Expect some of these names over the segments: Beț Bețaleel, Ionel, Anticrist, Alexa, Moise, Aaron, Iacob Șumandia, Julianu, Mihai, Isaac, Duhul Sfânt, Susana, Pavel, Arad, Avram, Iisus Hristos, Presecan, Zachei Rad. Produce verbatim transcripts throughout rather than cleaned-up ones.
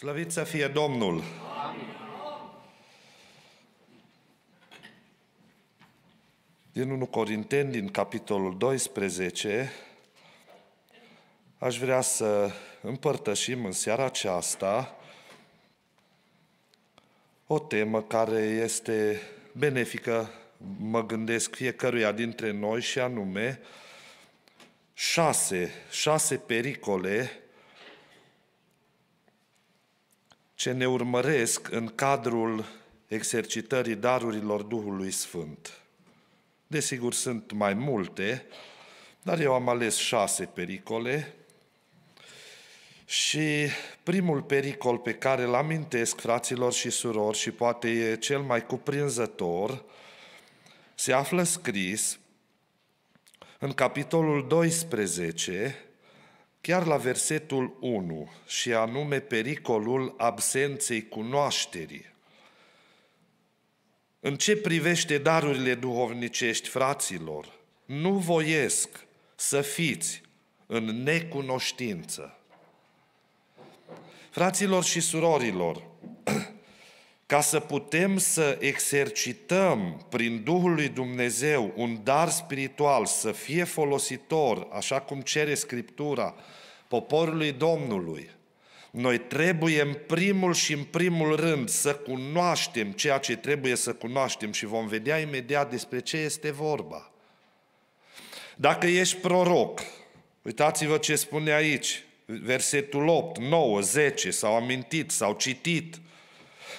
Slăvit să fie Domnul! Amin. Din întâi Corinteni, din capitolul doisprezece, aș vrea să împărtășim în seara aceasta o temă care este benefică, mă gândesc, fiecăruia dintre noi, și anume șase, șase pericole ce ne urmăresc în cadrul exercitării darurilor Duhului Sfânt. Desigur, sunt mai multe, dar eu am ales șase pericole și primul pericol pe care îl amintesc, fraților și surori, și poate e cel mai cuprinzător, se află scris în capitolul doisprezece, chiar la versetul unu, și anume pericolul absenței cunoașterii. În ce privește darurile duhovnicești, fraților, nu voiesc să fiți în necunoștință. Fraților și surorilor, ca să putem să exercităm prin Duhul lui Dumnezeu un dar spiritual, să fie folositor, așa cum cere Scriptura, poporului Domnului, noi trebuie în primul și în primul rând să cunoaștem ceea ce trebuie să cunoaștem și vom vedea imediat despre ce este vorba. Dacă ești proroc, uitați-vă ce spune aici, versetul opt, nouă, zece, s-au amintit, s-au citit.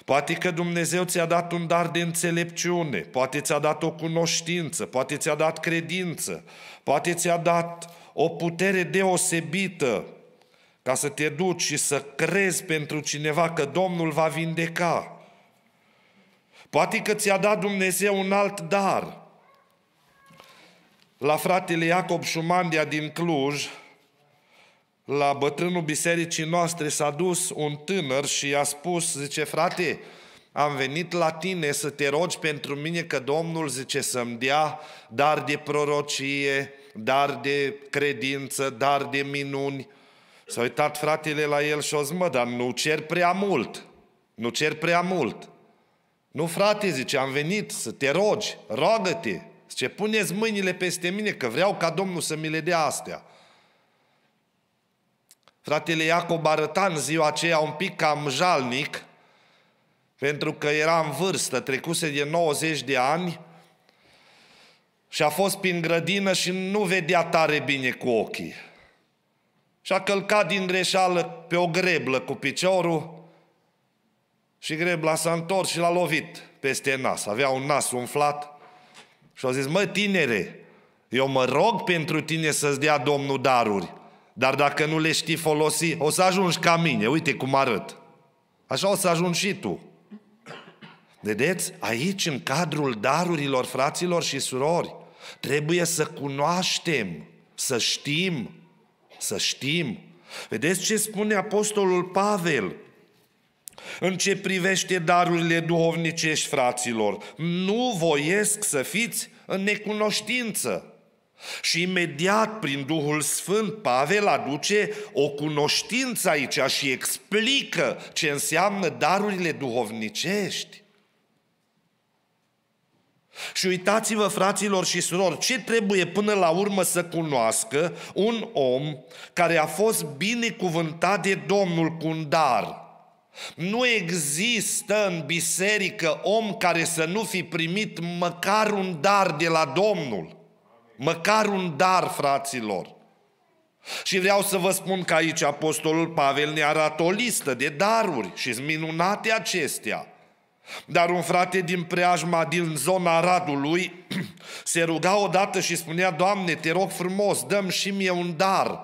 Poate că Dumnezeu ți-a dat un dar de înțelepciune, poate ți-a dat o cunoștință, poate ți-a dat credință, poate ți-a dat o putere deosebită ca să te duci și să crezi pentru cineva că Domnul va vindeca. Poate că ți-a dat Dumnezeu un alt dar. La fratele Iacob Șumandia din Cluj, la bătrânul bisericii noastre, s-a dus un tânăr și i-a spus, zice, frate, am venit la tine să te rogi pentru mine că Domnul, zice, să-mi dea dar de prorocie, dar de credință, dar de minuni. S-a uitat fratele la el și o zis, mă, dar nu cer prea mult, nu cer prea mult. Nu, frate, zice, am venit să te rogi, roagă-te, zice, puneți mâinile peste mine că vreau ca Domnul să mi le dea astea. Fratele Iacob arăta în ziua aceea un pic cam jalnic, pentru că era în vârstă, trecuse de nouăzeci de ani și a fost prin grădină și nu vedea tare bine cu ochii. Și a călcat din greșeală pe o greblă cu piciorul și grebla s-a întors și l-a lovit peste nas. Avea un nas umflat și a zis, mă, tinere, eu mă rog pentru tine să-ți dea Domnul daruri, dar dacă nu le știi folosi, o să ajungi ca mine, uite cum arăt. Așa o să ajungi și tu. Vedeți? Aici, în cadrul darurilor, fraților și surori, trebuie să cunoaștem, să știm, să știm. Vedeți ce spune apostolul Pavel? În ce privește darurile duhovnicești, fraților, nu voiesc să fiți în necunoștință. Și imediat, prin Duhul Sfânt, Pavel aduce o cunoștință aici și explică ce înseamnă darurile duhovnicești. Și uitați-vă, fraților și surori, ce trebuie până la urmă să cunoască un om care a fost binecuvântat de Domnul cu un dar. Nu există în biserică om care să nu fi primit măcar un dar de la Domnul. Măcar un dar, fraților. Și vreau să vă spun că aici apostolul Pavel ne arată o listă de daruri și-s minunate acestea. Dar un frate din preajma, din zona Aradului, se ruga odată și spunea, Doamne, te rog frumos, dă-mi și mie un dar.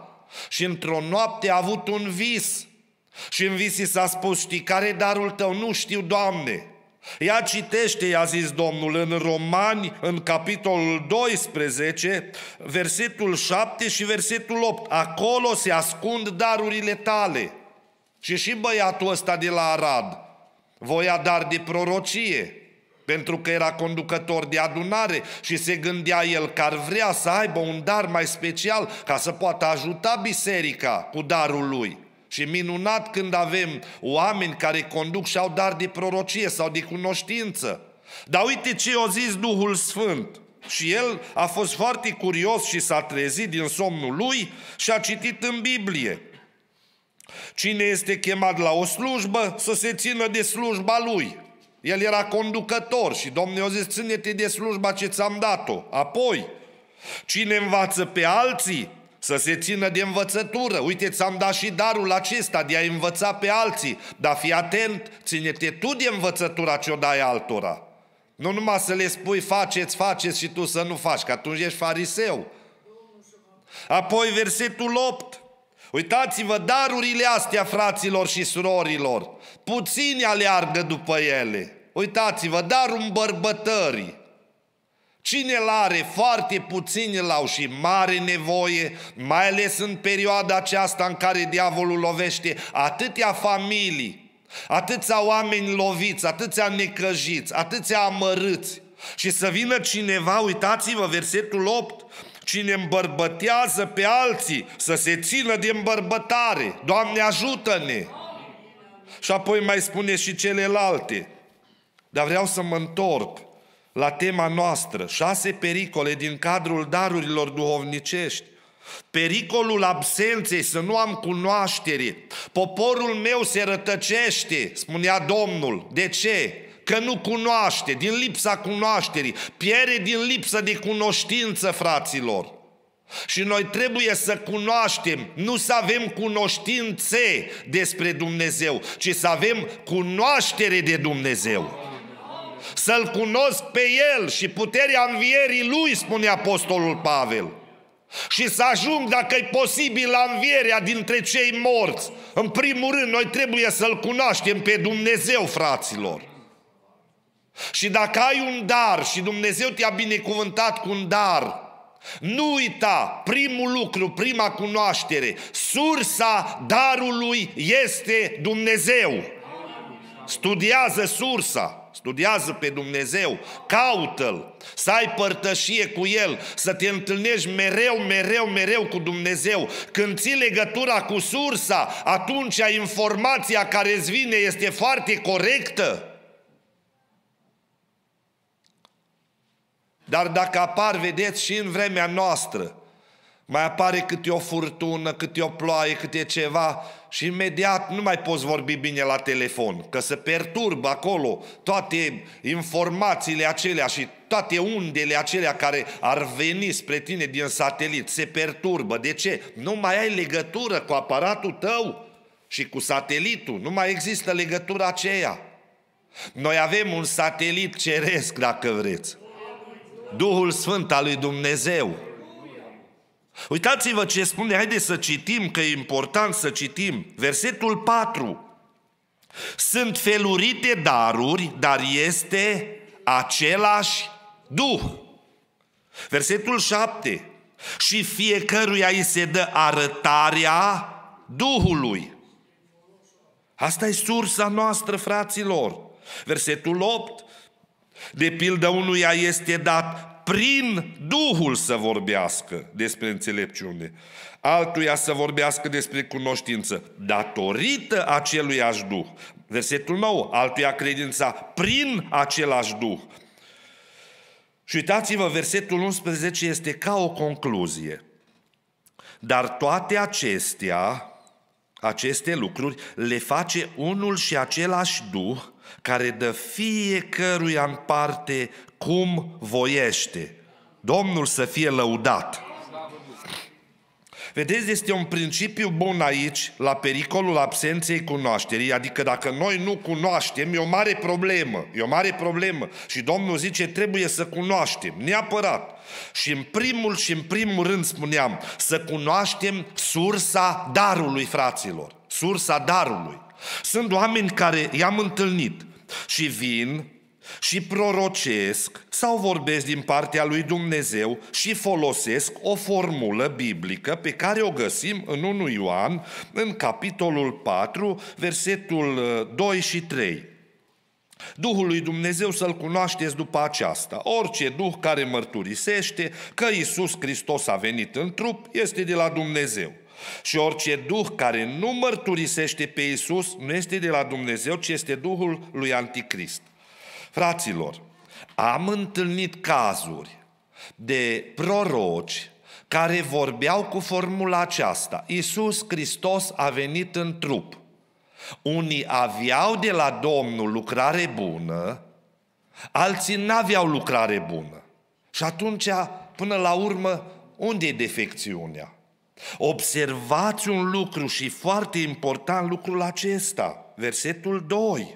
Și într-o noapte a avut un vis. Și în vis i s-a spus, știi care e darul tău? Nu știu, Doamne. Ia citește, i-a zis Domnul, în Romani, în capitolul doisprezece, versetul șapte și versetul opt. Acolo se ascund darurile tale. Și și băiatul ăsta de la Arad voia dar de prorocie, pentru că era conducător de adunare și se gândea el că ar vrea să aibă un dar mai special ca să poată ajuta biserica cu darul lui. Și minunat când avem oameni care conduc și au dar de prorocie sau de cunoștință. Dar uite ce a zis Duhul Sfânt. Și el a fost foarte curios și s-a trezit din somnul lui și a citit în Biblie. Cine este chemat la o slujbă, să se țină de slujba lui. El era conducător și Domnul i-a zis, ține-te de slujba ce ți-am dat-o. Apoi, cine învață pe alții, să se țină de învățătură. Uite, ți-am dat și darul acesta de a învăța pe alții, dar fii atent, ține-te tu de învățătura ce o dai altora. Nu numai să le spui, faceți, faceți și tu să nu faci, că atunci ești fariseu. Apoi versetul opt. Uitați-vă, darurile astea, fraților și surorilor, puțini aleargă după ele. Uitați-vă, darul îmbărbătării. Cine l-are, foarte puțini l-au și mare nevoie, mai ales în perioada aceasta în care diavolul lovește atâtea familii, atâția oameni loviți, atâția necăjiți, atâția amărâți. Și să vină cineva, uitați-vă, versetul opt, cine îmbărbătează pe alții să se țină de îmbărbătare. Doamne, ajută-ne! Și apoi mai spune și celelalte. Dar vreau să mă întorc la tema noastră. Șase pericole din cadrul darurilor duhovnicești. Pericolul absenței, să nu am cunoaștere. Poporul meu se rătăcește, spunea Domnul. De ce? Că nu cunoaște, din lipsa cunoașterii. Piere din lipsă de cunoștință, fraților. Și noi trebuie să cunoaștem, nu să avem cunoștințe despre Dumnezeu, ci să avem cunoaștere de Dumnezeu. Să-L cunosc pe El și puterea învierii Lui, spune Apostolul Pavel. Și să ajung, dacă e posibil, la învierea dintre cei morți. În primul rând, noi trebuie să-L cunoaștem pe Dumnezeu, fraților. Și dacă ai un dar și Dumnezeu te-a binecuvântat cu un dar, nu uita, primul lucru, prima cunoaștere, sursa darului este Dumnezeu. Studiază sursa. Studiază pe Dumnezeu, caută-L, să ai părtășie cu El, să te întâlnești mereu, mereu, mereu cu Dumnezeu. Când ții legătura cu sursa, atunci informația care îți vine este foarte corectă. Dar dacă apar, vedeți, și în vremea noastră, mai apare câte o furtună, câte o ploaie, câte ceva și imediat nu mai poți vorbi bine la telefon, că se perturbă acolo toate informațiile acelea și toate undele acelea care ar veni spre tine din satelit, se perturbă. De ce? Nu mai ai legătură cu aparatul tău și cu satelitul, nu mai există legătura aceea. Noi avem un satelit ceresc, dacă vreți, Duhul Sfânt al lui Dumnezeu. Uitați-vă ce spune, haideți să citim, că e important să citim. Versetul patru. Sunt felurite daruri, dar este același Duh. Versetul șapte. Și fiecăruia îi se dă arătarea Duhului. Asta e sursa noastră, fraților. Versetul opt. De pildă, unuia este dat prin Duhul să vorbească despre înțelepciune, altuia să vorbească despre cunoștință, datorită aceluiași Duh. Versetul nouă, altuia credința prin același Duh. Și uitați-vă, versetul unsprezece este ca o concluzie. Dar toate acestea, aceste lucruri, le face unul și același Duh, care dă fiecăruia în parte cum voiește. Domnul să fie lăudat. Vedeți, este un principiu bun aici, la pericolul absenței cunoașterii, adică dacă noi nu cunoaștem, e o mare problemă, e o mare problemă. Și Domnul zice, trebuie să cunoaștem, neapărat. Și în primul și în primul rând spuneam, să cunoaștem sursa darului, fraților, sursa darului. Sunt oameni care i-am întâlnit și vin și prorocesc sau vorbesc din partea lui Dumnezeu și folosesc o formulă biblică pe care o găsim în întâi Ioan, în capitolul patru, versetul doi și trei. Duhul lui Dumnezeu să-L cunoașteți după aceasta. Orice duh care mărturisește că Iisus Hristos a venit în trup este de la Dumnezeu. Și orice duh care nu mărturisește pe Iisus nu este de la Dumnezeu, ci este duhul lui Anticrist. Fraților, am întâlnit cazuri de proroci care vorbeau cu formula aceasta: Iisus Hristos a venit în trup. Unii aveau de la Domnul lucrare bună, alții n-aveau lucrare bună. Și atunci, până la urmă, unde e defecțiunea? Observați un lucru și foarte important lucrul acesta, versetul doi.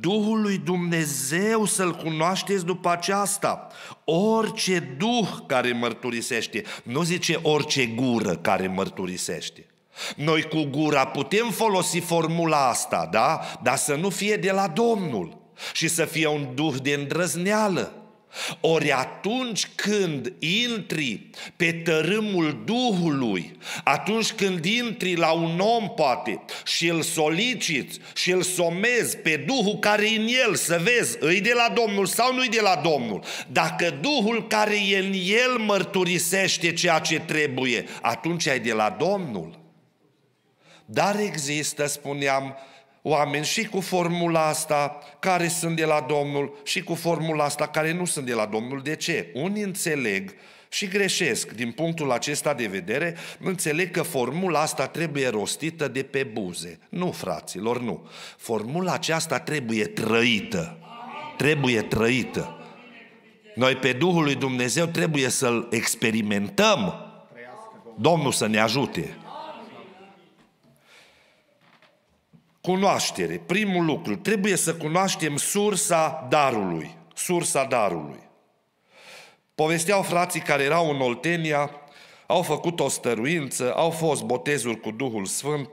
Duhul lui Dumnezeu să-L cunoașteți după aceasta. Orice duh care mărturisește, nu zice orice gură care mărturisește. Noi cu gura putem folosi formula asta, da? Dar să nu fie de la Domnul și să fie un duh de îndrăzneală. Ori atunci când intri pe tărâmul Duhului, atunci când intri la un om poate și îl soliciți și îl somezi pe Duhul care e în el, să vezi, îi de la Domnul sau nu-i de la Domnul, dacă Duhul care e în el mărturisește ceea ce trebuie, atunci ai de la Domnul. Dar există, spuneam, oameni și cu formula asta care sunt de la Domnul și cu formula asta care nu sunt de la Domnul. De ce? Unii înțeleg și greșesc din punctul acesta de vedere, înțeleg că formula asta trebuie rostită de pe buze. Nu, fraților, nu. Formula aceasta trebuie trăită. Trebuie trăită. Noi pe Duhul lui Dumnezeu trebuie să-L experimentăm. Domnul să ne ajute. Cunoaștere. Primul lucru, trebuie să cunoaștem sursa darului. Sursa darului. Povesteau frații care erau în Oltenia, au făcut o stăruință, au fost botezuri cu Duhul Sfânt.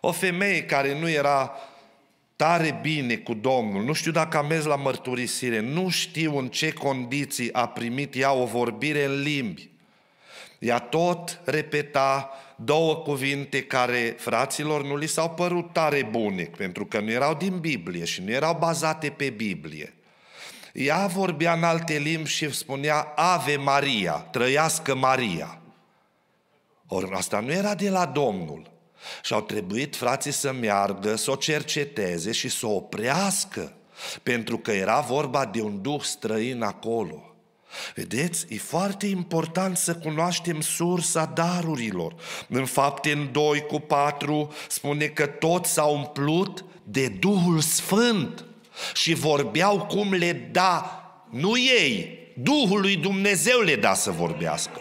O femeie care nu era tare bine cu Domnul, nu știu dacă a mers la mărturisire, nu știu în ce condiții a primit ea o vorbire în limbi. Ea tot repeta două cuvinte care fraților nu li s-au părut tare bune, pentru că nu erau din Biblie și nu erau bazate pe Biblie. Ea vorbea în alte limbi și spunea: Ave Maria, trăiască Maria. Ori asta nu era de la Domnul. Și au trebuit frații să meargă, să o cerceteze și să o oprească, pentru că era vorba de un duh străin acolo. Vedeți? E foarte important să cunoaștem sursa darurilor. În Fapte în doi cu patru spune că toți s-au umplut de Duhul Sfânt și vorbeau cum le da, nu ei, Duhul lui Dumnezeu le da să vorbească.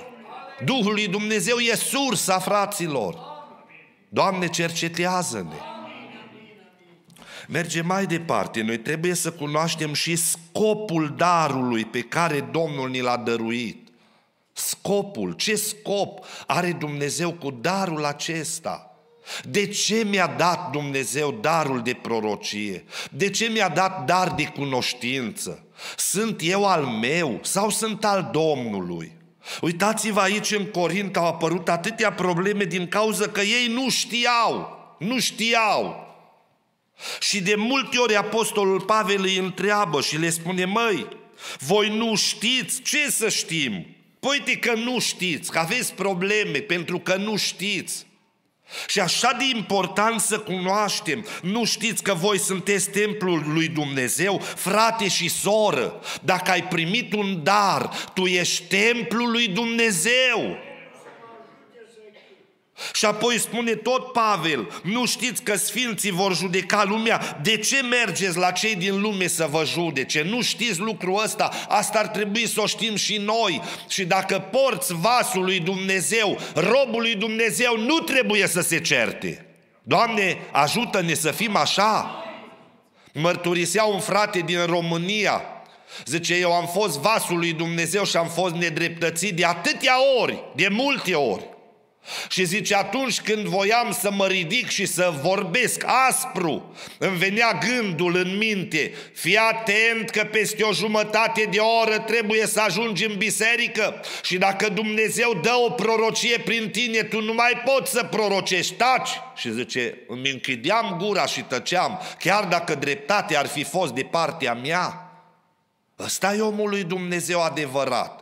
Duhul lui Dumnezeu e sursa, fraților. Doamne, cercetează-ne. Mergem mai departe, noi trebuie să cunoaștem și scopul darului pe care Domnul ni l-a dăruit. Scopul, ce scop are Dumnezeu cu darul acesta? De ce mi-a dat Dumnezeu darul de prorocie? De ce mi-a dat dar de cunoștință? Sunt eu al meu sau sunt al Domnului? Uitați-vă aici în Corint au apărut atâtea probleme din cauza că ei nu știau, nu știau. Și de multe ori apostolul Pavel îi întreabă și le spune: măi, voi nu știți, ce să știm? Păi te că nu știți, că aveți probleme pentru că nu știți. Și așa de important să cunoaștem. Nu știți că voi sunteți templul lui Dumnezeu? Frate și soră, dacă ai primit un dar, tu ești templul lui Dumnezeu. Și apoi spune tot Pavel: nu știți că sfinții vor judeca lumea? De ce mergeți la cei din lume să vă judece? Nu știți lucrul ăsta? Asta ar trebui să o știm și noi. Și dacă porți vasul lui Dumnezeu, robul lui Dumnezeu nu trebuie să se certe. Doamne, ajută-ne să fim așa. Mărturisea un frate din România, zice: eu am fost vasul lui Dumnezeu și am fost nedreptățit de atâtea ori, de multe ori. Și zice, atunci când voiam să mă ridic și să vorbesc aspru, îmi venea gândul în minte: fii atent că peste o jumătate de oră trebuie să ajungi în biserică și dacă Dumnezeu dă o prorocie prin tine, tu nu mai poți să prorocești, taci. Și zice, îmi închideam gura și tăceam, chiar dacă dreptatea ar fi fost de partea mea. Ăsta e omul lui Dumnezeu adevărat,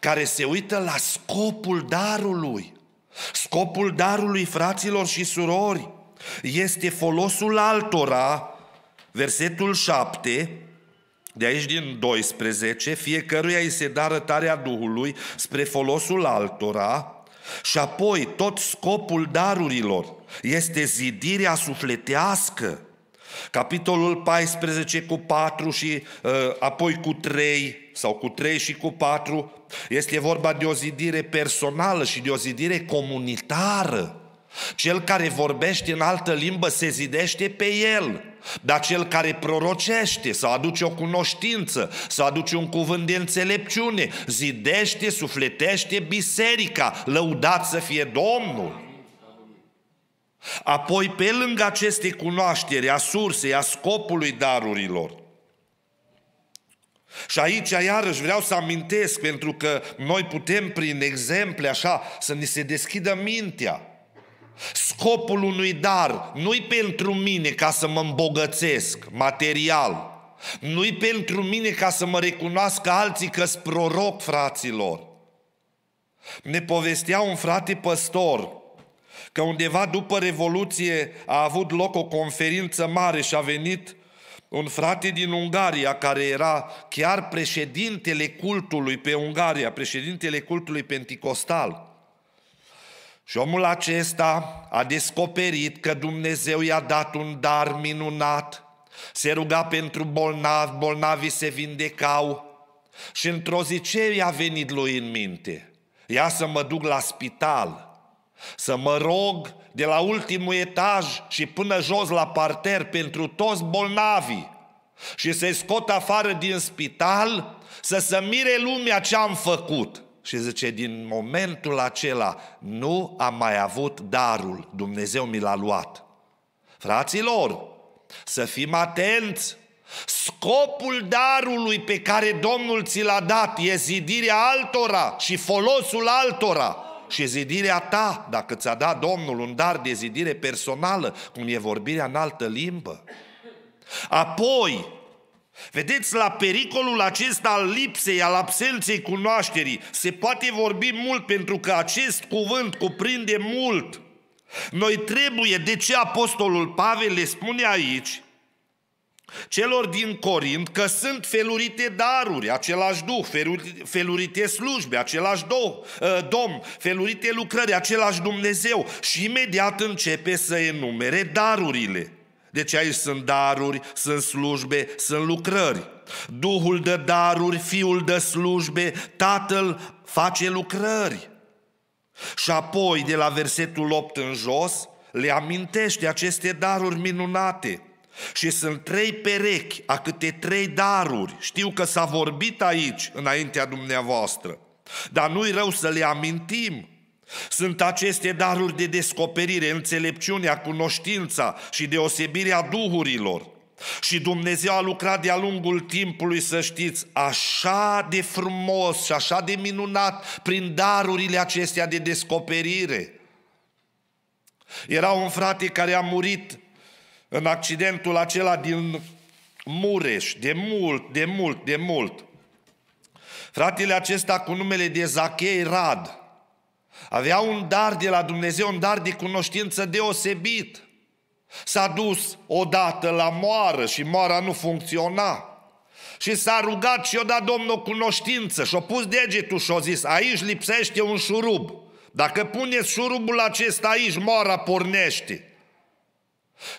care se uită la scopul darului. Scopul darului, fraților și surori, este folosul altora, versetul șapte, de aici din doisprezece, fiecăruia îi se dă arătarea Duhului spre folosul altora, și apoi tot scopul darurilor este zidirea sufletească. Capitolul paisprezece cu patru și uh, apoi cu trei sau cu trei și cu patru este vorba de o zidire personală și de o zidire comunitară. Cel care vorbește în altă limbă se zidește pe el, dar cel care prorocește sau aduce o cunoștință sau aduce un cuvânt de înțelepciune zidește, sufletește biserica, lăudat să fie Domnul. Apoi, pe lângă aceste cunoaștere a sursei, a scopului darurilor, și aici iarăși vreau să amintesc, pentru că noi putem prin exemple așa să ni se deschidă mintea. Scopul unui dar nu-i pentru mine ca să mă îmbogățesc material, nu-i pentru mine ca să mă recunoască alții că-s proroc, fraților. Ne povestea un frate păstor că undeva după Revoluție a avut loc o conferință mare și a venit un frate din Ungaria care era chiar președintele cultului pe Ungaria, președintele cultului penticostal. Și omul acesta a descoperit că Dumnezeu i-a dat un dar minunat, se ruga pentru bolnavi, bolnavii se vindecau și într-o zi ce i-a venit lui în minte? Ia să mă duc la spital, să mă rog de la ultimul etaj și până jos la parter pentru toți bolnavii și să-i scot afară din spital să se mire lumea ce am făcut. Și zice, din momentul acela nu am mai avut darul, Dumnezeu mi l-a luat. Fraților, să fim atenți, scopul darului pe care Domnul ți l-a dat e zidirea altora și folosul altora și zidirea ta, dacă ți-a dat Domnul un dar de zidire personală, cum e vorbirea în altă limbă. Apoi, vedeți, la pericolul acesta al lipsei, al absenței cunoașterii, se poate vorbi mult pentru că acest cuvânt cuprinde mult. Noi trebuie, de ce apostolul Pavel le spune aici celor din Corint că sunt felurite daruri, același Duh, felurite slujbe, același Domn, felurite lucrări, același Dumnezeu, și imediat începe să enumere darurile. Deci aici sunt daruri, sunt slujbe, sunt lucrări. Duhul dă daruri, Fiul dă slujbe, Tatăl face lucrări. Și apoi, de la versetul opt în jos, le amintește aceste daruri minunate. Și sunt trei perechi, a câte trei daruri. Știu că s-a vorbit aici, înaintea dumneavoastră, dar nu-i rău să le amintim. Sunt aceste daruri de descoperire, înțelepciunea, cunoștința și deosebirea duhurilor. Și Dumnezeu a lucrat de-a lungul timpului, să știți, așa de frumos și așa de minunat prin darurile acestea de descoperire. Era un frate care a murit în accidentul acela din Mureș, de mult, de mult, de mult. Fratele acesta cu numele de Zachei Rad avea un dar de la Dumnezeu, un dar de cunoștință deosebit. S-a dus odată la moară și moara nu funcționa. Și s-a rugat și i-a dat Domnul cunoștință și a pus degetul și a zis, aici lipsește un șurub. Dacă puneți șurubul acesta aici, moara pornește.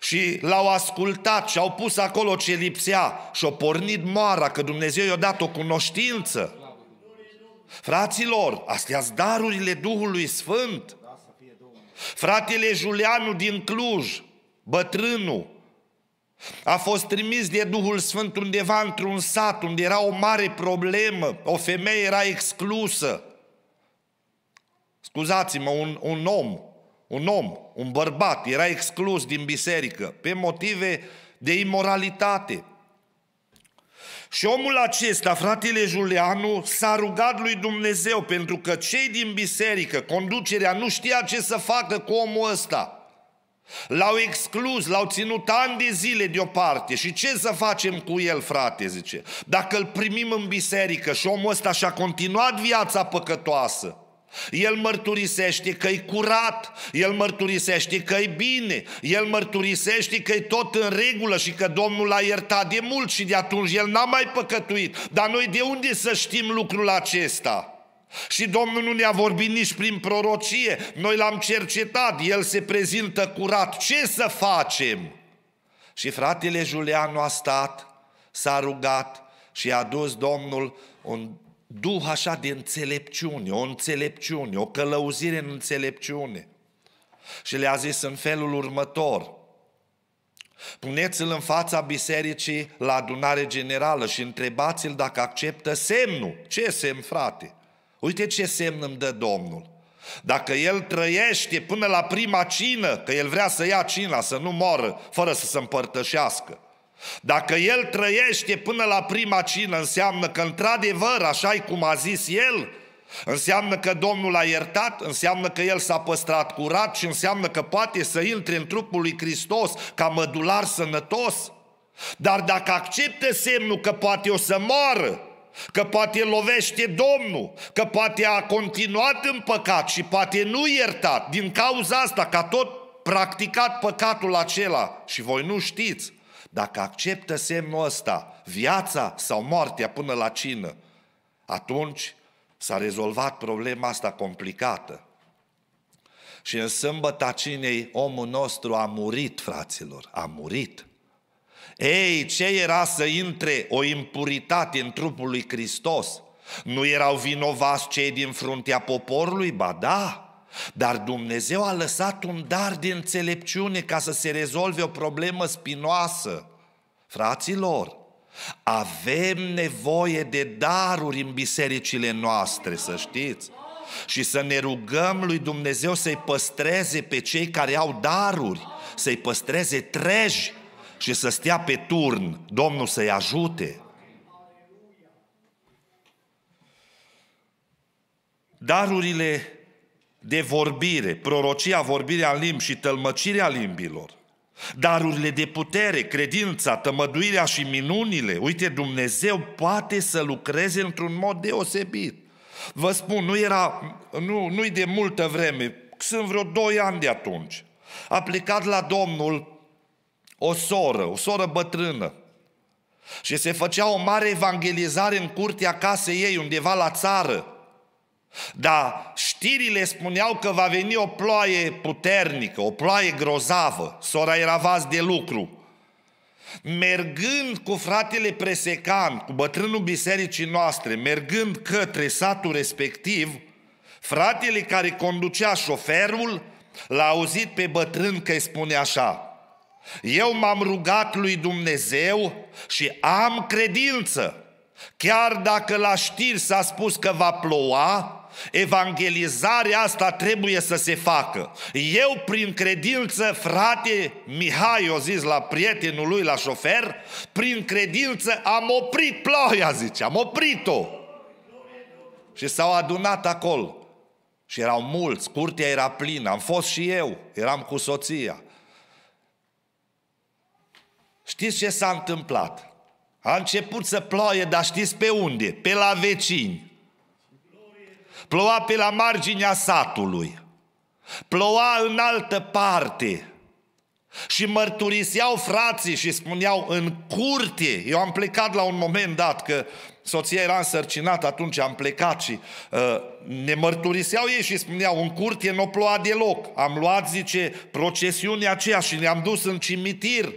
Și l-au ascultat și au pus acolo ce lipsea și a pornit moara, că Dumnezeu i-a dat o cunoștință. Fraților, astea sunt darurile Duhului Sfânt. Fratele Julianu din Cluj, bătrânul, a fost trimis de Duhul Sfânt undeva într-un sat unde era o mare problemă, o femeie era exclusă. Scuzați-mă, un, un om, un om, un bărbat era exclus din biserică pe motive de imoralitate. Și omul acesta, fratele Julianu, s-a rugat lui Dumnezeu pentru că cei din biserică, conducerea, nu știa ce să facă cu omul ăsta. L-au exclus, l-au ținut ani de zile deoparte. Și ce să facem cu el, frate, zice, dacă îl primim în biserică și omul ăsta și-a continuat viața păcătoasă? El mărturisește că-i curat, el mărturisește că-i bine, el mărturisește că-i tot în regulă și că Domnul l-a iertat de mult și de atunci el n-a mai păcătuit. Dar noi de unde să știm lucrul acesta? Și Domnul nu ne-a vorbit nici prin prorocie, noi l-am cercetat, el se prezintă curat, ce să facem? Și fratele Julianu a stat, s-a rugat și a dus Domnul un duh așa de înțelepciune, o înțelepciune, o călăuzire în înțelepciune. Și le-a zis în felul următor: puneți-l în fața bisericii la adunare generală și întrebați-l dacă acceptă semnul. Ce semn, frate? Uite ce semn îmi dă Domnul. Dacă el trăiește până la prima cină, că el vrea să ia cina, să nu moară fără să se împărtășească. Dacă el trăiește până la prima cină, înseamnă că într-adevăr, așa-i cum a zis el, înseamnă că Domnul a iertat, înseamnă că el s-a păstrat curat și înseamnă că poate să intre în trupul lui Hristos ca mădular sănătos. Dar dacă acceptă semnul că poate o să moară, că poate lovește Domnul, că poate a continuat în păcat și poate nu iertat, din cauza asta că a tot practicat păcatul acela și voi nu știți, dacă acceptă semnul ăsta, viața sau moartea până la cină, atunci s-a rezolvat problema asta complicată. Și în sâmbăta cinei omul nostru a murit, fraților, a murit. Ei, ce era să intre o impuritate în trupul lui Hristos? Nu erau vinovați cei din fruntea poporului? Ba da! Dar Dumnezeu a lăsat un dar de înțelepciune ca să se rezolve o problemă spinoasă. Fraților, avem nevoie de daruri în bisericile noastre, să știți. Și să ne rugăm lui Dumnezeu să-i păstreze pe cei care au daruri, să-i păstreze treji și să stea pe turn. Domnul să-i ajute. Darurile de vorbire, prorocia, vorbirea în limbi și tălmăcirea limbilor, darurile de putere, credința, tămăduirea și minunile, uite, Dumnezeu poate să lucreze într-un mod deosebit. Vă spun, nu era, nu, nu-i de multă vreme, sunt vreo doi ani de atunci, a plecat la Domnul o soră, o soră bătrână și se făcea o mare evangelizare în curtea casei ei, undeva la țară. Dar știrile spuneau că va veni o ploaie puternică, o ploaie grozavă. Sora era vas de lucru. Mergând cu fratele Presecan, cu bătrânul bisericii noastre, mergând către satul respectiv, fratele care conducea, șoferul, l-a auzit pe bătrân că îi spune așa: eu m-am rugat lui Dumnezeu și am credință. Chiar dacă la știri s-a spus că va ploua, evangelizarea asta trebuie să se facă. Eu, prin credință, frate Mihai, o zis la prietenul lui, la șofer, prin credință am oprit ploaia, zice, am oprit-o. Și s-au adunat acolo. Și erau mulți, curtea era plină, am fost și eu, eram cu soția. Știți ce s-a întâmplat? A început să ploaie, dar știți pe unde? Pe la vecini. Ploua pe la marginea satului. Ploua în altă parte. Și mărturiseau frații și spuneau în curte. Eu am plecat la un moment dat, că soția era însărcinată, atunci am plecat și uh, ne mărturiseau ei și spuneau: în curte nu ploua deloc. Am luat, zice, procesiunea aceea și ne-am dus în cimitir.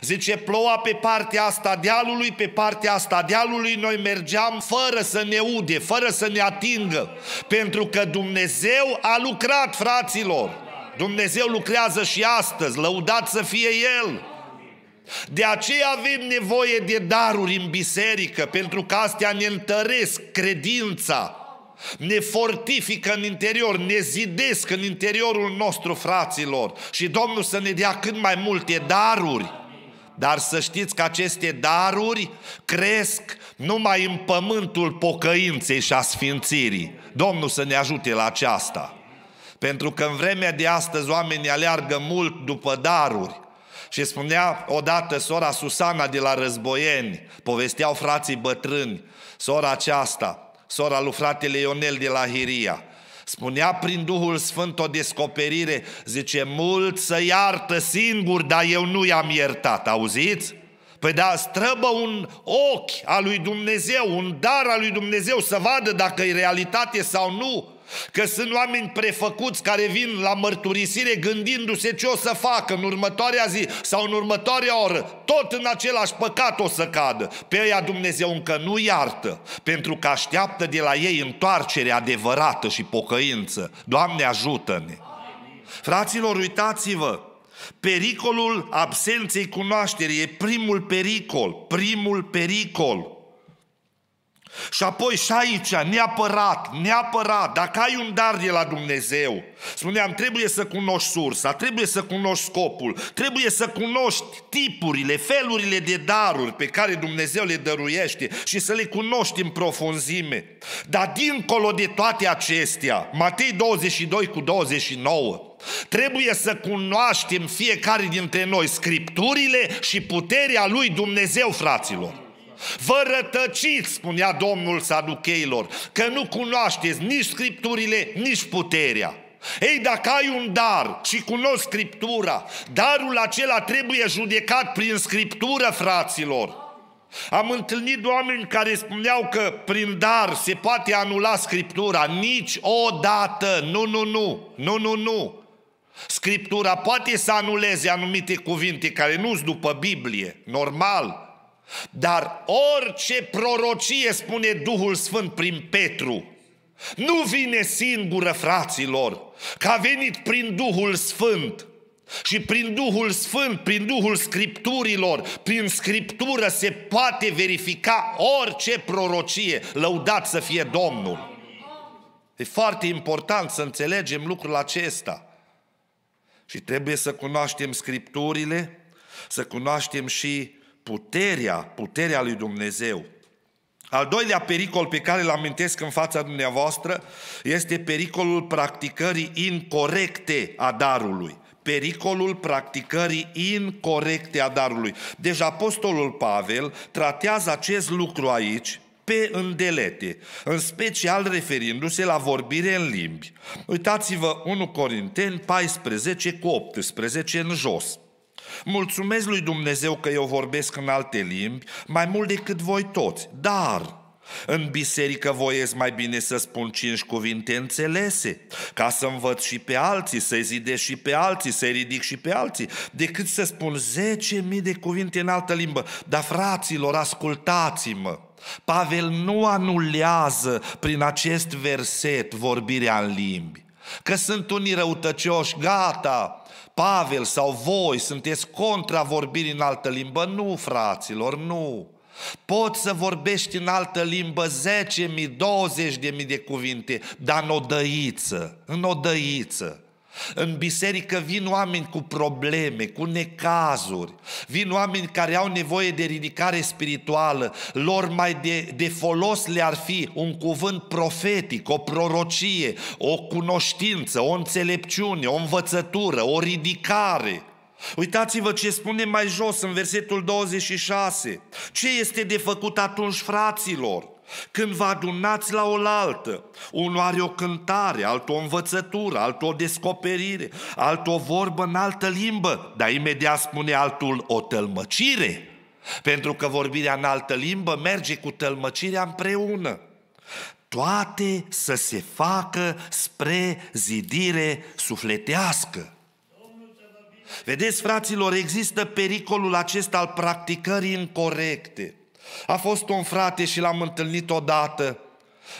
Zice, ploua pe partea asta dealului, pe partea asta dealului noi mergeam fără să ne ude, fără să ne atingă, pentru că Dumnezeu a lucrat, fraților. Dumnezeu lucrează și astăzi, lăudat să fie El. De aceea avem nevoie de daruri în biserică, pentru că astea ne întăresc credința, ne fortifică în interior, ne zidesc în interiorul nostru, fraților. Și Domnul să ne dea cât mai multe daruri. Dar să știți că aceste daruri cresc numai în pământul pocăinței și a sfințirii. Domnul să ne ajute la aceasta. Pentru că în vremea de astăzi oamenii aleargă mult după daruri. Și spunea odată sora Susana de la Războieni, povesteau frații bătrâni, sora aceasta, sora lui fratele Ionel de la Hiria, Spunea prin Duhul Sfânt o descoperire, zice, mult să iartă singur, dar eu nu i-am iertat, auziți? Păi da, străbă un ochi al lui Dumnezeu, un dar al lui Dumnezeu să vadă dacă e realitate sau nu. Că sunt oameni prefăcuți care vin la mărturisire gândindu-se ce o să facă în următoarea zi sau în următoarea oră. Tot în același păcat o să cadă. Pe aia Dumnezeu încă nu iartă, pentru că așteaptă de la ei întoarcere adevărată și pocăință. Doamne, ajută-ne! Fraților, uitați-vă, pericolul absenței cunoașterii e primul pericol, primul pericol. Și apoi și aici, neapărat, neapărat, dacă ai un dar de la Dumnezeu, spuneam, trebuie să cunoști sursa, trebuie să cunoști scopul, trebuie să cunoști tipurile, felurile de daruri pe care Dumnezeu le dăruiește și să le cunoști în profunzime. Dar dincolo de toate acestea, Matei douăzeci și doi cu douăzeci și nouă, trebuie să cunoaștem fiecare dintre noi scripturile și puterea lui Dumnezeu, fraților. Vă rătăciți, spunea Domnul Saducheilor, că nu cunoașteți nici scripturile, nici puterea. Ei, dacă ai un dar și cunoști scriptura, darul acela trebuie judecat prin scriptură, fraților. Am întâlnit oameni care spuneau că prin dar se poate anula scriptura. Niciodată! Nu, nu, nu! Nu, nu, nu! Scriptura poate să anuleze anumite cuvinte care nu-s după Biblie, normal. Dar orice prorocie, spune Duhul Sfânt prin Petru, nu vine singură, fraților, că a venit prin Duhul Sfânt. Și prin Duhul Sfânt, prin Duhul Scripturilor, prin Scriptură se poate verifica orice prorocie, lăudat să fie Domnul. E foarte important să înțelegem lucrul acesta. Și trebuie să cunoaștem Scripturile, să cunoaștem și puterea, puterea lui Dumnezeu. Al doilea pericol pe care îl amintesc în fața dumneavoastră este pericolul practicării incorrecte a darului. Pericolul practicării incorrecte a darului. Deci apostolul Pavel tratează acest lucru aici pe îndelete, în special referindu-se la vorbire în limbi. Uitați-vă unu Corinteni paisprezece cu optsprezece în jos. Mulțumesc lui Dumnezeu că eu vorbesc în alte limbi mai mult decât voi toți, dar în biserică voiesc mai bine să spun cinci cuvinte înțelese, ca să învăț și pe alții, să-i zidesc și pe alții, să-i ridic și pe alții, decât să spun zece mii de cuvinte în altă limbă. Dar, fraților, ascultați-mă, Pavel nu anulează prin acest verset vorbirea în limbi. Că sunt unii răutăcioși, gata, Pavel sau voi sunteți contra vorbirii în altă limbă? Nu, fraților, nu. Poți să vorbești în altă limbă zece mii, douăzeci de mii de cuvinte, dar în odăiță, în odăiță. În biserică vin oameni cu probleme, cu necazuri, vin oameni care au nevoie de ridicare spirituală, lor mai de, de folos le-ar fi un cuvânt profetic, o prorocie, o cunoștință, o înțelepciune, o învățătură, o ridicare. Uitați-vă ce spune mai jos în versetul douăzeci și șase. Ce este de făcut atunci, fraților? Când vă adunați la oaltă, unul are o cântare, altul o învățătură, altul o descoperire, altul o vorbă în altă limbă, dar imediat spune altul o tălmăcire, pentru că vorbirea în altă limbă merge cu tălmăcirea împreună. Toate să se facă spre zidire sufletească. Vedeți, fraților, există pericolul acesta al practicării incorrecte. A fost un frate și l-am întâlnit odată.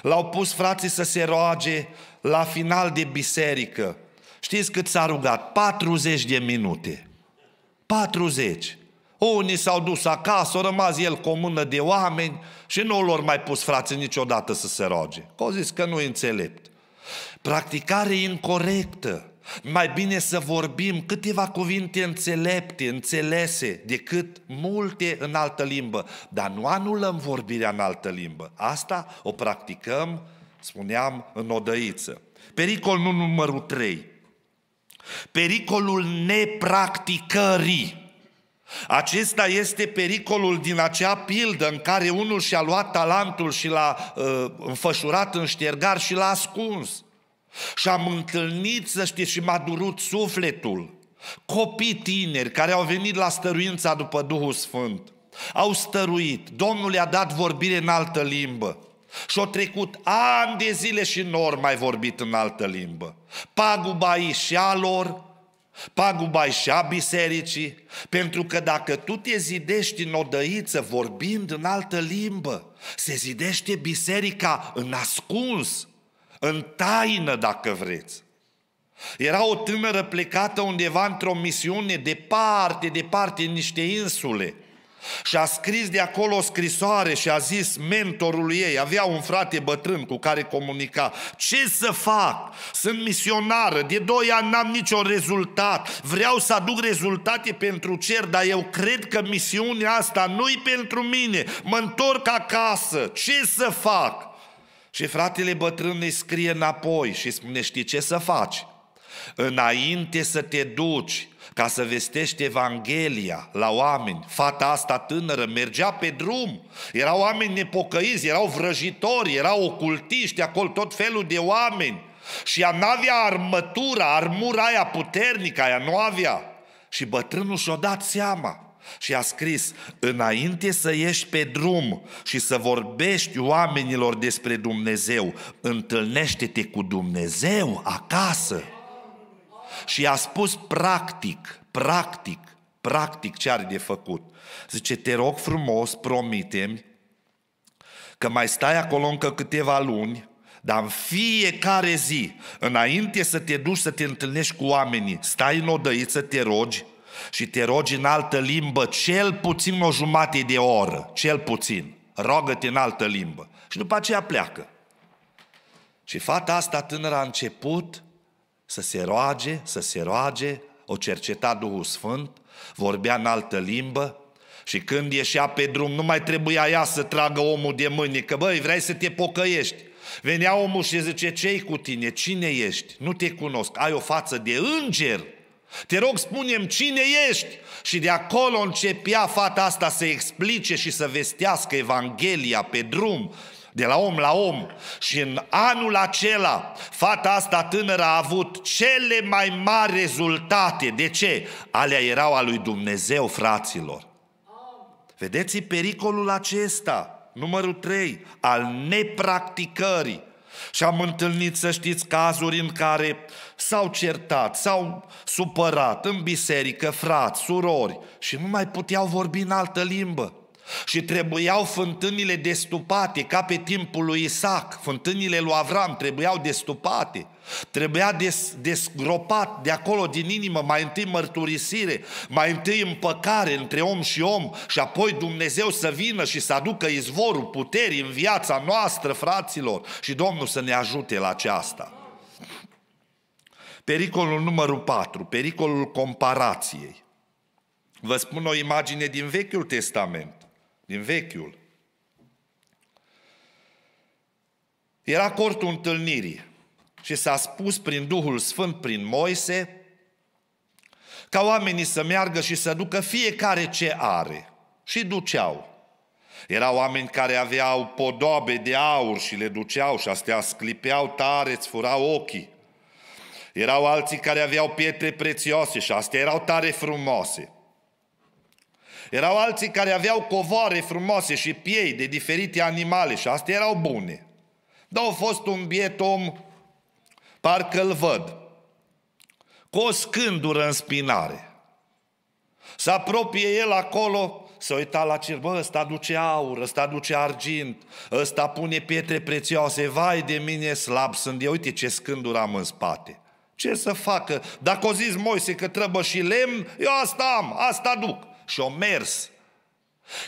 L-au pus frații să se roage la final de biserică. Știți cât s-a rugat? patruzeci de minute. patruzeci. Unii s-au dus acasă, au rămas el cu o mână de oameni și nu l-au mai pus frații niciodată să se roage. Că au zis că nu e înțelept. Practicare incorrectă. Mai bine să vorbim câteva cuvinte înțelepte, înțelese, decât multe în altă limbă. Dar nu anulăm vorbirea în altă limbă. Asta o practicăm, spuneam, în odăiță. Pericol numărul trei. Pericolul nepracticării. Acesta este pericolul din acea pildă în care unul și-a luat talentul și l-a uh, înfășurat în ștergar și l-a ascuns. Și am întâlnit, să știți, și m-a durut sufletul. Copii tineri care au venit la stăruința după Duhul Sfânt, au stăruit, Domnul i-a dat vorbire în altă limbă și au trecut ani de zile și nu ori mai vorbit în altă limbă. Paguba e și a lor, paguba e și a bisericii, pentru că dacă tu te zidești în odăiță vorbind în altă limbă, se zidește biserica în ascuns, în taină, dacă vreți. Era o tânără plecată undeva într-o misiune departe, departe, în niște insule. Și a scris de acolo o scrisoare și a zis mentorului ei, avea un frate bătrân cu care comunica: ce să fac? Sunt misionară, de doi ani n-am niciun rezultat, vreau să aduc rezultate pentru cer, dar eu cred că misiunea asta nu-i pentru mine, mă întorc acasă, ce să fac? Și fratele bătrân îi scrie înapoi și spune: știi ce să faci? Înainte să te duci ca să vestești Evanghelia la oameni, fata asta tânără mergea pe drum, erau oameni nepocăiți, erau vrăjitori, erau ocultiști, acolo tot felul de oameni, și ea n-avea armătura, armura aia puternică, aia nu avea. Și bătrânul și-o dat seama și a scris: înainte să ieși pe drum și să vorbești oamenilor despre Dumnezeu, întâlnește-te cu Dumnezeu acasă. Și a spus practic, practic, practic ce are de făcut. Zice: te rog frumos, promite-mi că mai stai acolo încă câteva luni, dar în fiecare zi, înainte să te duci să te întâlnești cu oamenii, stai în odăiță, te rogi și te rogi în altă limbă cel puțin o jumătate de oră, cel puțin, rogă-te în altă limbă. Și după aceea pleacă. Și fata asta tânără a început să se roage, să se roage, o cerceta Duhul Sfânt, vorbea în altă limbă și când ieșea pe drum nu mai trebuia ea să tragă omul de mânică: băi, vrei să te pocăiești? Venea omul și zice: ce-i cu tine? Cine ești? Nu te cunosc, ai o față de înger, te rog spune-mi cine ești? Și de acolo începea fata asta să explice și să vestească Evanghelia pe drum, de la om la om. Și în anul acela, fata asta tânără a avut cele mai mari rezultate. De ce? Alea erau a lui Dumnezeu, fraților. Vedeți pericolul acesta, numărul trei, al nepracticării. Și am întâlnit, să știți, cazuri în care s-au certat, s-au supărat în biserică frați, surori, și nu mai puteau vorbi în altă limbă. Și trebuiau fântânile destupate, ca pe timpul lui Isaac, fântânile lui Avram trebuiau destupate, trebuia des, desgropat de acolo din inimă, mai întâi mărturisire, mai întâi împăcare între om și om, și apoi Dumnezeu să vină și să aducă izvorul puterii în viața noastră, fraților, și Domnul să ne ajute la aceasta. Pericolul numărul patru, pericolul comparației. Vă spun o imagine din Vechiul Testament. Din Vechiul. Era cortul întâlnirii și s-a spus prin Duhul Sfânt, prin Moise, ca oamenii să meargă și să ducă fiecare ce are. Și duceau. Erau oameni care aveau podoabe de aur și le duceau și astea sclipeau tare, îți furau ochii. Erau alții care aveau pietre prețioase și astea erau tare frumoase. Erau alții care aveau covoare frumoase și piei de diferite animale și astea erau bune. Dar a fost un biet om, parcă-l văd, cu o scândură în spinare. Se apropie el acolo, se uita la cer: bă, ăsta duce aur, ăsta duce argint, ăsta pune pietre prețioase, vai de mine, slab sunt eu, uite ce scândură am în spate. Ce să facă? Dacă o zis Moise că trebuie și lemn, eu asta am, asta duc. Și-o mers.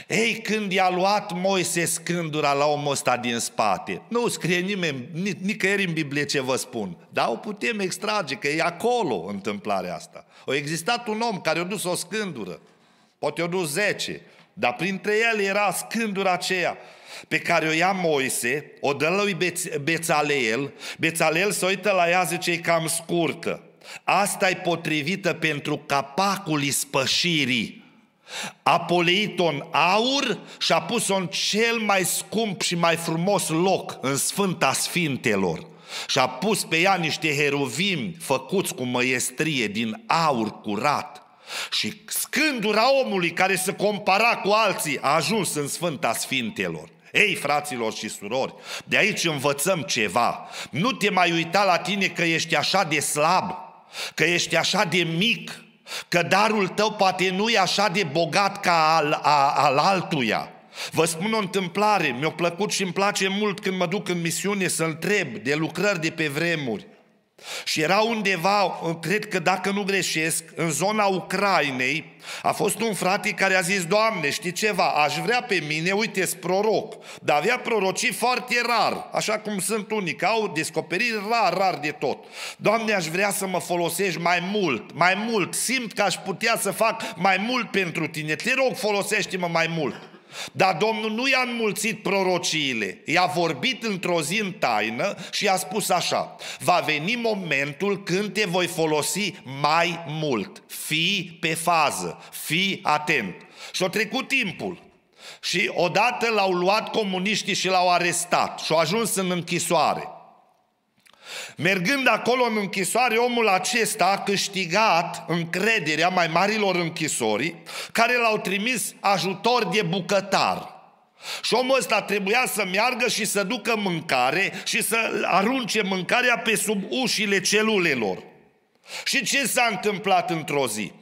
Ei, când i-a luat Moise scândura la omul ăsta din spate, nu scrie nimeni, nic nicăieri în Biblie ce vă spun, dar o putem extrage, că e acolo întâmplarea asta. A existat un om care a dus o scândură, poate a dus zece, dar printre ele era scândura aceea pe care o ia Moise, o dă lui Beț Bețaleel, Bețaleel se uită la ea, zice: e cam scurtă, asta e potrivită pentru capacul ispășirii. A poleit-o în aur și a pus-o în cel mai scump și mai frumos loc, în Sfânta Sfintelor. și a pus pe ea niște heruvimi făcuți cu măiestrie din aur curat. Și scândura omului care se compara cu alții a ajuns în Sfânta Sfintelor. Ei, fraților și surori, de aici învățăm ceva. Nu te mai uita la tine că ești așa de slab, că ești așa de mic, că darul tău poate nu e așa de bogat ca al, a, al altuia. Vă spun o întâmplare, mi-a plăcut și îmi place mult când mă duc în misiune să întreb de lucrări de pe vremuri. Și era undeva, cred că dacă nu greșesc, în zona Ucrainei, a fost un frate care a zis: Doamne, știi ceva, aș vrea pe mine, uite-s proroc, dar avea prorocii foarte rar, așa cum sunt unii, că au descoperiri rar, rar de tot. Doamne, aș vrea să mă folosești mai mult, mai mult, simt că aș putea să fac mai mult pentru tine, te rog, folosește-mă mai mult. Dar Domnul nu i-a înmulțit prorociile, i-a vorbit într-o zi în taină și i-a spus așa: va veni momentul când te voi folosi mai mult, fii pe fază, fii atent. Și a trecut timpul și odată l-au luat comuniștii și l-au arestat și au ajuns în închisoare. Mergând acolo în închisoare, omul acesta a câștigat încrederea mai marilor închisori, care l-au trimis ajutor de bucătar. Și omul ăsta trebuia să meargă și să ducă mâncare și să arunce mâncarea pe sub ușile celulelor. Și ce s-a întâmplat într-o zi?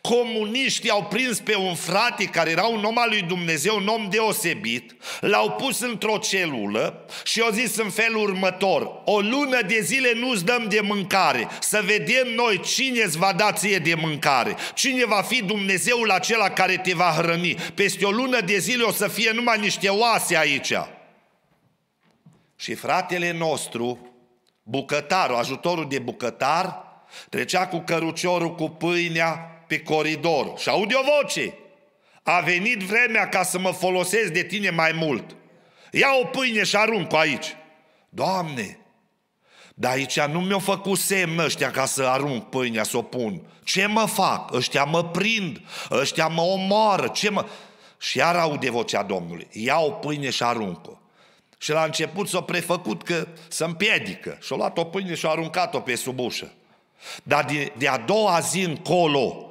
Comuniștii au prins pe un frate care era un om al lui Dumnezeu, un om deosebit, l-au pus într-o celulă și au zis în felul următor: o lună de zile nu-ți dăm de mâncare, să vedem noi cine îți va da ție de mâncare, cine va fi Dumnezeul acela care te va hrăni. Peste o lună de zile o să fie numai niște oase aici. Și fratele nostru, bucătarul, ajutorul de bucătar, trecea cu căruciorul cu pâinea pe coridor și aude o voce: a venit vremea ca să mă folosesc de tine mai mult. Ia o pâine și arunc-o aici. Doamne, dar aici nu mi-au făcut semn ăștia ca să arunc pâinea, să o pun. Ce mă fac? Ăștia mă prind, ăștia mă omoară, ce mă... Și iar aude vocea Domnului: ia o pâine și arunc-o. Și la început s-a prefăcut că se împiedică și a luat o pâine și a aruncat-o pe sub ușă. Dar de, de a doua zi încolo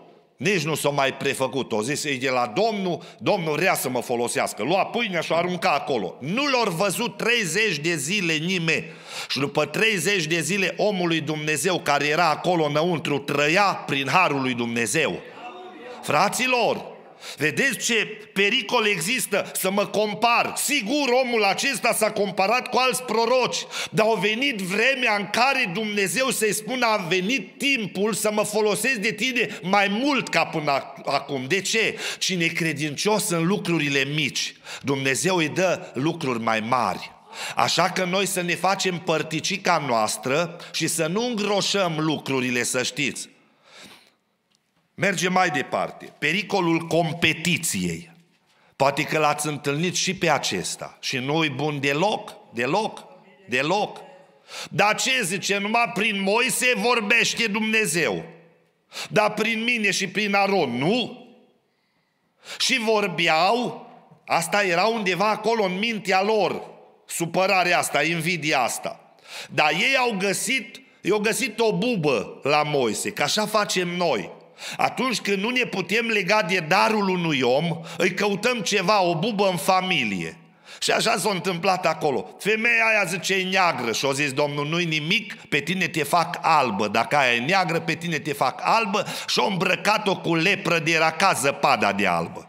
nici nu s-o mai prefăcut. O zis, e de la Domnul, Domnul vrea să mă folosească. Lua pâinea și o arunca acolo. Nu l-au văzut treizeci de zile nimeni. Și după treizeci de zile omul lui Dumnezeu care era acolo înăuntru trăia prin harul lui Dumnezeu. Fraților, vedeți ce pericol există să mă compar. Sigur, omul acesta s-a comparat cu alți proroci, dar a venit vremea în care Dumnezeu să-i spună: a venit timpul să mă folosesc de tine mai mult ca până acum. De ce? Cine e credincios în lucrurile mici, Dumnezeu îi dă lucruri mai mari. Așa că noi să ne facem părticica noastră și să nu îngroșăm lucrurile, să știți. Mergem mai departe. Pericolul competiției. Poate că l-ați întâlnit și pe acesta. Și nu-i bun deloc, deloc, deloc. Dar ce zice? Numai prin Moise vorbește Dumnezeu. Dar prin mine și prin Aaron nu. Și vorbeau, asta era undeva acolo în mintea lor, supărarea asta, invidia asta. Dar ei au găsit, i-au găsit o bubă la Moise, că așa facem noi. Atunci când nu ne putem lega de darul unui om, îi căutăm ceva, o bubă în familie. Și așa s-a întâmplat acolo. Femeia aia, zice, e neagră. Și a zis Domnul: nu-i nimic, pe tine te fac albă. Dacă aia e neagră, pe tine te fac albă. Și a îmbrăcat-o cu lepră de era ca zăpada de albă.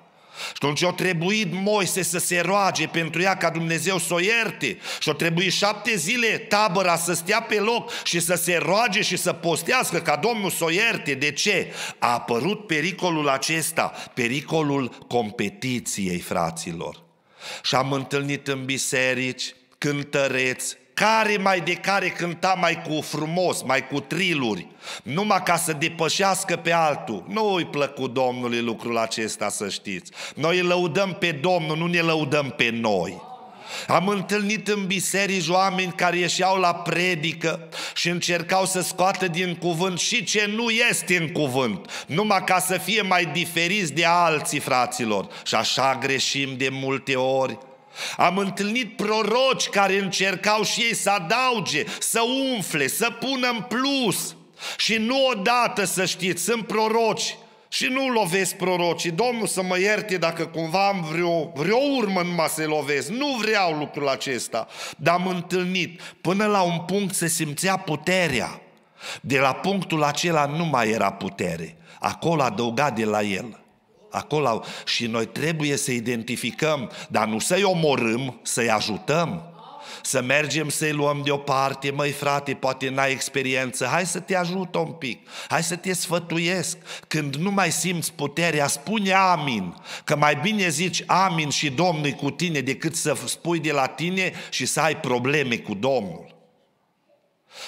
Și atunci a trebuit Moise să se roage pentru ea ca Dumnezeu să o ierte. Și a trebuit șapte zile tabăra să stea pe loc și să se roage și să postească ca Domnul să o ierte. De ce? A apărut pericolul acesta, pericolul competiției, fraților. Și am întâlnit în biserici cântăreți, care mai de care cânta mai cu frumos, mai cu triluri, numai ca să depășească pe altul. Nu îi plăcut Domnului lucrul acesta, să știți. Noi îl lăudăm pe Domnul, nu ne lăudăm pe noi. Am întâlnit în biserici oameni care ieșeau la predică și încercau să scoată din cuvânt și ce nu este în cuvânt, numai ca să fie mai diferiți de alții, fraților. Și așa greșim de multe ori. Am întâlnit proroci care încercau și ei să adauge, să umfle, să pună în plus. Și nu odată, să știți, sunt proroci. Și nu lovesc prorocii. Domnul să mă ierte dacă cumva am vreo, vreo urmă numai să-i lovesc. Nu vreau lucrul acesta. Dar am întâlnit. Până la un punct se simțea puterea. De la punctul acela nu mai era putere. Acolo adăuga de la el. Acolo. Și noi trebuie să identificăm, dar nu să-i omorâm, să-i ajutăm. Să mergem să-i luăm deoparte. Măi frate, poate n-ai experiență, hai să te ajut un pic, hai să te sfătuiesc. Când nu mai simți puterea, spune amin. Că mai bine zici amin și Domnul cu tine decât să spui de la tine și să ai probleme cu Domnul.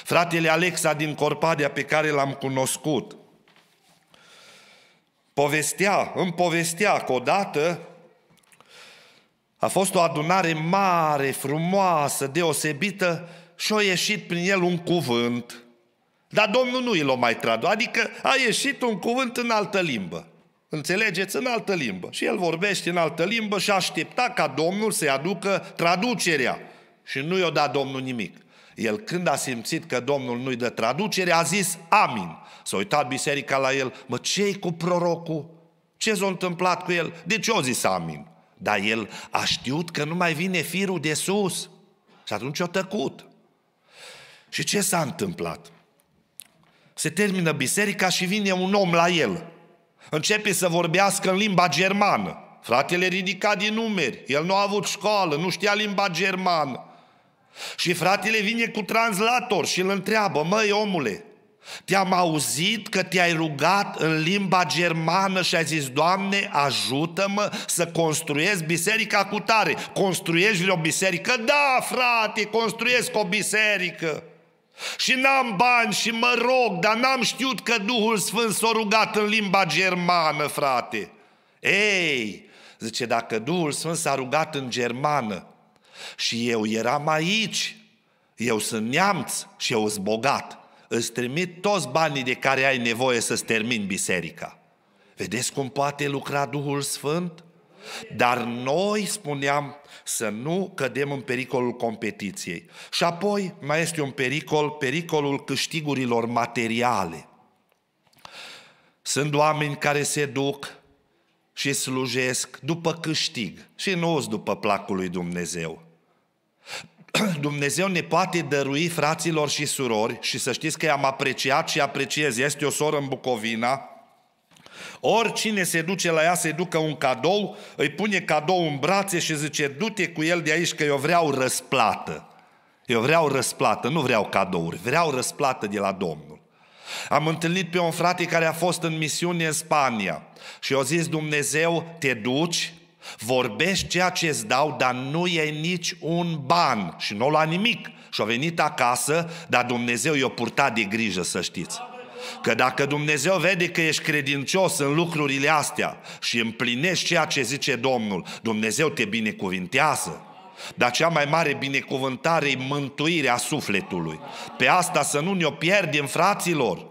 Fratele Alexa din Corpadia, pe care l-am cunoscut, povestea, îmi povestea că odată a fost o adunare mare, frumoasă, deosebită și a ieșit prin el un cuvânt. Dar Domnul nu i-l mai tradu, adică a ieșit un cuvânt în altă limbă. Înțelegeți? În altă limbă. Și el vorbește în altă limbă și aștepta ca Domnul să-i aducă traducerea. Și nu i-o da Domnul nimic. El, când a simțit că Domnul nu-i dă traducere, a zis amin. S-a uitat biserica la el, mă, ce-i cu prorocul? Ce s-a întâmplat cu el? De ce a zis amin? Dar el a știut că nu mai vine firul de sus. Și atunci a tăcut. Și ce s-a întâmplat? Se termină biserica și vine un om la el. Începe să vorbească în limba germană. Fratele ridica din numeri. El nu a avut școală, nu știa limba germană. Și fratele vine cu translator și îl întreabă, măi omule, te-am auzit că te-ai rugat în limba germană și ai zis, Doamne, ajută-mă să construiesc biserica cu tare. Construiești vreo biserică? Da, frate, construiesc o biserică. Și n-am bani și mă rog, dar n-am știut că Duhul Sfânt s-a rugat în limba germană, frate. Ei, zice, dacă Duhul Sfânt s-a rugat în germană și eu eram aici, eu sunt neamț și eu sunt bogat, îți trimit toți banii de care ai nevoie să-ți termin biserica. Vedeți cum poate lucra Duhul Sfânt? Dar noi, spuneam, să nu cădem în pericolul competiției. Și apoi mai este un pericol, pericolul câștigurilor materiale. Sunt oameni care se duc și slujesc după câștig și nu-s după placul lui Dumnezeu. Dumnezeu ne poate dărui, fraților și surori, și să știți că i-am apreciat și apreciez, este o soră în Bucovina, oricine se duce la ea, se ducă un cadou, îi pune cadou în brațe și zice, du-te cu el de aici că eu vreau răsplată. Eu vreau răsplată, nu vreau cadouri, vreau răsplată de la Domnul. Am întâlnit pe un frate care a fost în misiune în Spania și i-a zis Dumnezeu, te duci, vorbești ceea ce îți dau, dar nu e nici un ban. Și nu a luat nimic. Și-a venit acasă, dar Dumnezeu i-a purtat de grijă, să știți. Că dacă Dumnezeu vede că ești credincios în lucrurile astea și împlinești ceea ce zice Domnul, Dumnezeu te binecuvintează. Dar cea mai mare binecuvântare e mântuirea sufletului. Pe asta să nu ne-o pierdem, fraților.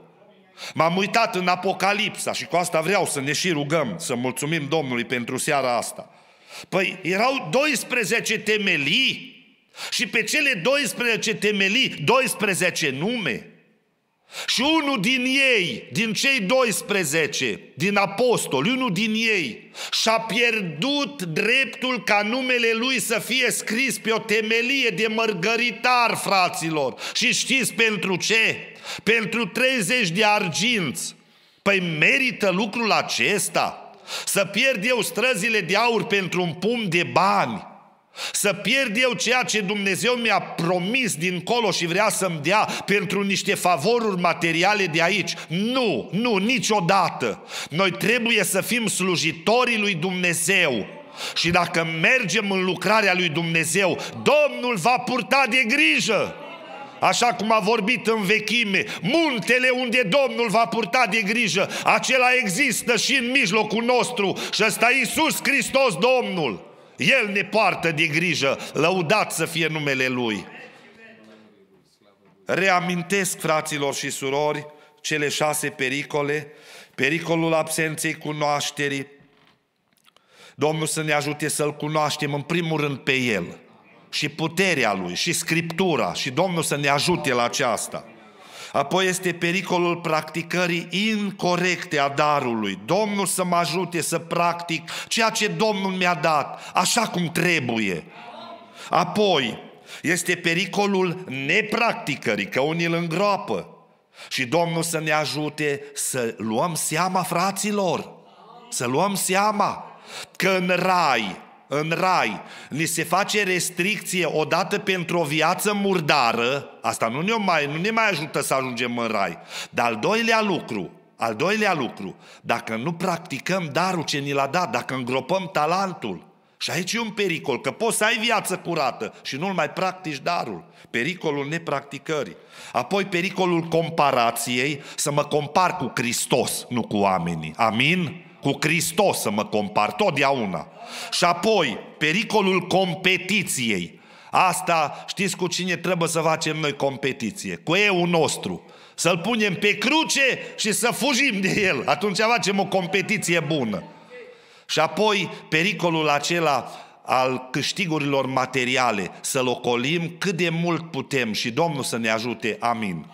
M-am uitat în Apocalipsa și cu asta vreau să ne și rugăm, să mulțumim Domnului pentru seara asta. Păi erau douăsprezece temelii și pe cele douăsprezece temelii, douăsprezece nume. Și unul din ei, din cei doisprezece, din apostoli, unul din ei și-a pierdut dreptul ca numele lui să fie scris pe o temelie de mărgăritar, fraților. Și știți pentru ce? Pentru treizeci de arginți. Păi merită lucrul acesta? Să pierd eu străzile de aur pentru un pumn de bani? Să pierd eu ceea ce Dumnezeu mi-a promis dincolo și vrea să-mi dea pentru niște favoruri materiale de aici? Nu, nu, niciodată. Noi trebuie să fim slujitorii lui Dumnezeu. Și dacă mergem în lucrarea lui Dumnezeu, Domnul va purta de grijă. Așa cum a vorbit în vechime, muntele unde Domnul va purta de grijă, acela există și în mijlocul nostru. Și ăsta e Iisus Hristos Domnul. El ne poartă de grijă, lăudat să fie numele Lui. Reamintesc, fraților și surori, cele șase pericole. Pericolul absenței cunoașterii. Domnul să ne ajute să-L cunoaștem în primul rând pe El și puterea Lui și Scriptura, și Domnul să ne ajute la aceasta. Apoi este pericolul practicării incorecte a darului. Domnul să mă ajute să practic ceea ce Domnul mi-a dat, așa cum trebuie. Apoi este pericolul nepracticării, că unii îl îngroapă. Și Domnul să ne ajute să luăm seama, fraților, să luăm seama că în rai, în rai, ni se face restricție odată pentru o viață murdară, asta nu ne mai, nu ne mai ajută să ajungem în rai. Dar al doilea lucru, al doilea lucru, dacă nu practicăm darul ce ni l-a dat, dacă îngropăm talentul, și aici e un pericol, că poți să ai viață curată și nu-l mai practici darul. Pericolul nepracticării. Apoi pericolul comparației, să mă compar cu Hristos, nu cu oamenii. Amin? Cu Hristos să mă compar, totdeauna. Și apoi, pericolul competiției. Asta știți cu cine trebuie să facem noi competiție? Cu eu nostru. Să-L punem pe cruce și să fugim de El. Atunci facem o competiție bună. Și apoi, pericolul acela al câștigurilor materiale. Să-L ocolim cât de mult putem și Domnul să ne ajute. Amin.